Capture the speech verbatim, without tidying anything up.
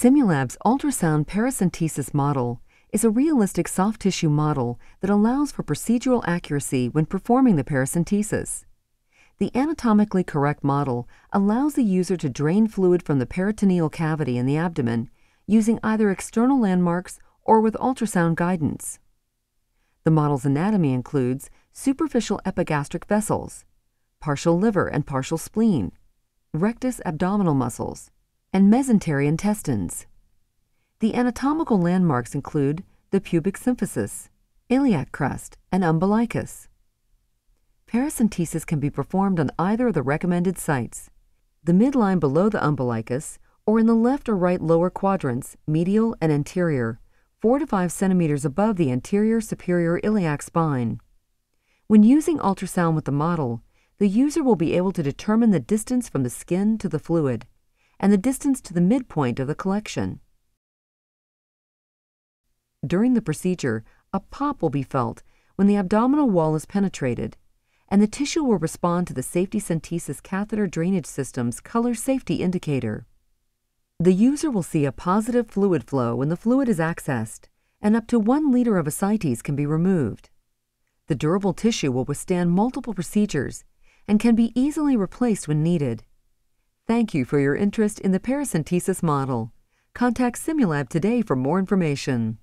Simulab's ultrasound paracentesis model is a realistic soft tissue model that allows for procedural accuracy when performing the paracentesis. The anatomically correct model allows the user to drain fluid from the peritoneal cavity in the abdomen using either external landmarks or with ultrasound guidance. The model's anatomy includes superficial epigastric vessels, partial liver and partial spleen, rectus abdominal muscles, and mesentery intestines. The anatomical landmarks include the pubic symphysis, iliac crest, and umbilicus. Paracentesis can be performed on either of the recommended sites, the midline below the umbilicus or in the left or right lower quadrants, medial and anterior, four to five centimeters above the anterior superior iliac spine. When using ultrasound with the model, the user will be able to determine the distance from the skin to the fluid and the distance to the midpoint of the collection. During the procedure, a pop will be felt when the abdominal wall is penetrated, and the tissue will respond to the Safety Centesis Catheter Drainage System's color safety indicator. The user will see a positive fluid flow when the fluid is accessed, and up to one liter of ascites can be removed. The durable tissue will withstand multiple procedures and can be easily replaced when needed. Thank you for your interest in the paracentesis model. Contact Simulab today for more information.